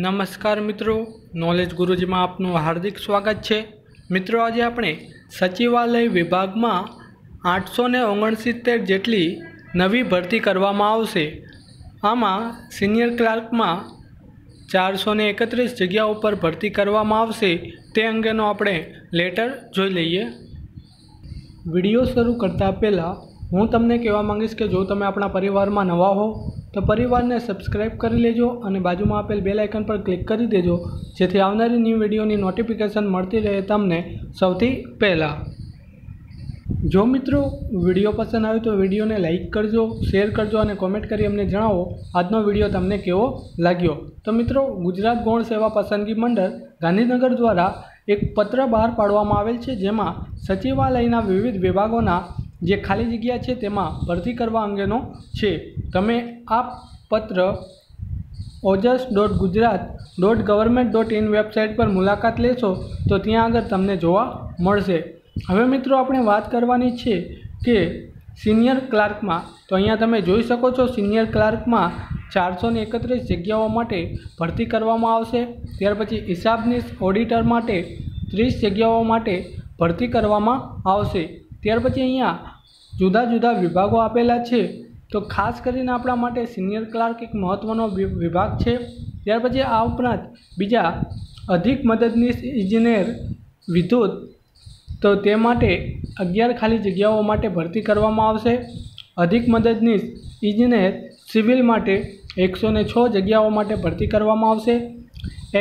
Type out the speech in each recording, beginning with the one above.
नमस्कार मित्रों, नॉलेज गुरुजी में आपनु हार्दिक स्वागत है। मित्रों आज आपणे सचिवालय विभाग में 869 जेटली नवी भर्ती करवामां आवशे। आमां सीनियर क्लार्क में 431 जग्याओ पर भर्ती करवामां आवशे ते अंगेनो आपणे लेटर जोई लईए। वीडियो शुरू करता पहला हूँ तमने कहवा माँगीश कि जो तमे अपना परिवार में नवा हो तो परिवार ने सब्सक्राइब कर लेजो और बाजू में आपेल बेल आइकन पर क्लिक कर देजो, जेथी आवनारी न्यू वीडियो नी नोटिफिकेशन मळती रहे तमने सौथी पहला। जो मित्रों वीडियो पसंद आयो तो वीडियो ने लाइक करजो, शेर करजो और कॉमेंट करी अमने जणावो आजनो वीडियो तमने केवो लाग्यो। तो मित्रों गुजरात गौण सेवा पसंदगी मंडल गांधीनगर द्वारा एक पत्र बहार पाडवामां आवेल छे, जेमां सचिवालयना विविध विभागोना जे खाली जग्या है तेमां भर्ती करवा अंगेनो छे। तमे आ पत्र ojas.gujarat.government.in वेबसाइट पर मुलाकात लेशो तो त्यां आगळ तमने जोवा मळशे। हवे मित्रों आपणे वात करवानी छे के सीनियर क्लार्क में, तो अहींया तमे जोई शको छो सीनियर क्लार्क में 431 जग्याओ माटे भर्ती करवामां आवशे। त्यार पछी हिसाबनीस ऑडिटर माटे 30 जग्याओ माटे भर्ती करवामां आवशे। त्यार पछी अहींया जुदा जुदा विभागों आपेला है, तो खास करीने आपणा माटे सीनियर क्लार्क एक महत्वनो विभाग है। त्यार पछी आ उपरांत बीजा अधिक मददनीश इजनेर विद्युत, तो ते माटे 11 खाली जग्याओं माटे भर्ती करवामां आवशे। अधिक मददनीश इजनेर सिविल माटे 106 जग्याओं माटे भर्ती करवामां आवशे।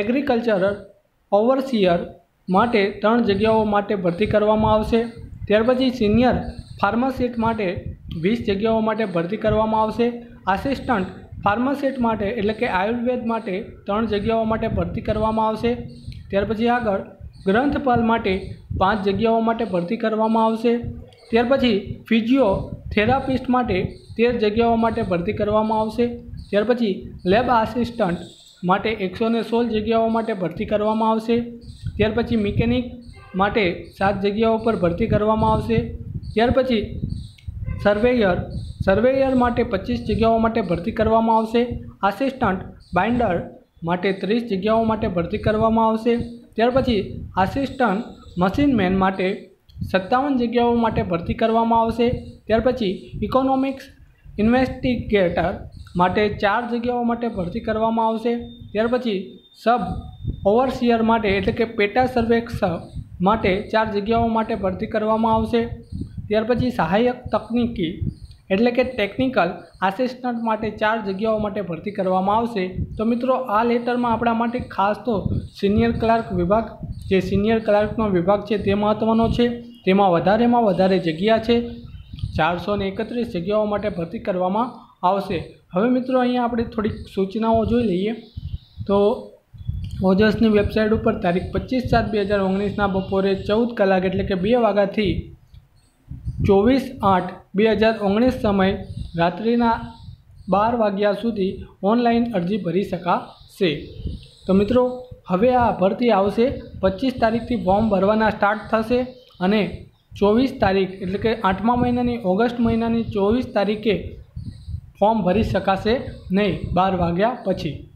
एग्रीकल्चरल ओवरसीयर माटे 3 जग्याओं माटे भर्ती करवामां आवशे। त्यार पछी सीनियर फार्मासिस्ट माटे 20 जग्याओं माटे भर्ती करवामां आवशे। आसिस्टंट फार्मासिस्ट माटे एटले के आयुर्वेद माटे 3 जग्याओं माटे भर्ती करवामां आवशे। त्यार पछी आगळ ग्रंथपाल माटे 5 जग्याओं माटे भर्ती करवामां आवशे। त्यार पछी फिजियोथेरापिस्ट माटे 13 जग्याओं माटे भर्ती करवामां आवशे। त्यार पछी लेब आसिस्टंट माटे 116 जग्याओं माटे भर्ती करवामां आवशे। त्यार पछी मिकेनिक माटे 7 जग्याओं पर भर्ती करवामां आवशे। त्यार पछी सर्वेयर माटे 25 जग्याओं माटे भर्ती करवामां आवशे। आसिस्टंट बाइंडर माटे 30 जग्याओं माटे भर्ती करवामां आवशे। त्यार पछी आसिस्टंट मशीनमेन माटे 57 जग्याओं माटे भर्ती करवामां आवशे। त्यार पछी इकोनॉमिक्स इन्वेस्टिगेटर माटे 4 जग्याओं माटे भर्ती करवामां आवशे। त्यार पछी सब ओवरसीयर माटे एटले के पेटा सर्वेक्षक माटे 4 जग्याओं माटे भर्ती करवामां आवशे। त्यार पछी सहायक तकनीकी एटले के टेक्निकल आसिस्टंट माटे 4 जग्याओं माटे भर्ती करवामां आवशे। तो मित्रों आ लेटर में आपणा माटे खास तो सीनियर क्लार्क विभाग जे सीनियर क्लार्कनो विभाग छे ते महत्वनो छे। तेमां वधारेमां वधारे जग्या छे, 431 जग्याओं माटे भर्ती करवामां आवशे। हवे मित्रों अहींया आपणे थोड़ीक सूचनाओ जोई लईए। तो ओजसनी वेबसाइट पर तारीख 25/7/2019 बपोरे 14 कलाक एटले के 2 वाग्याथी 24/8/2019 समय रात्रिना 12 वाग्या सुधी ऑनलाइन अरजी भरी शकाशे। तो मित्रों हवे आ भरती आवशे। 25 तारीखथी फॉर्म भरवाना स्टार्ट थशे अने 24 तारीख एटले के 8मा महीनानी ऑगस्ट महीनानी 24 तारीखे फॉर्म भरी शकाशे नहीं, 12 वाग्या पछी।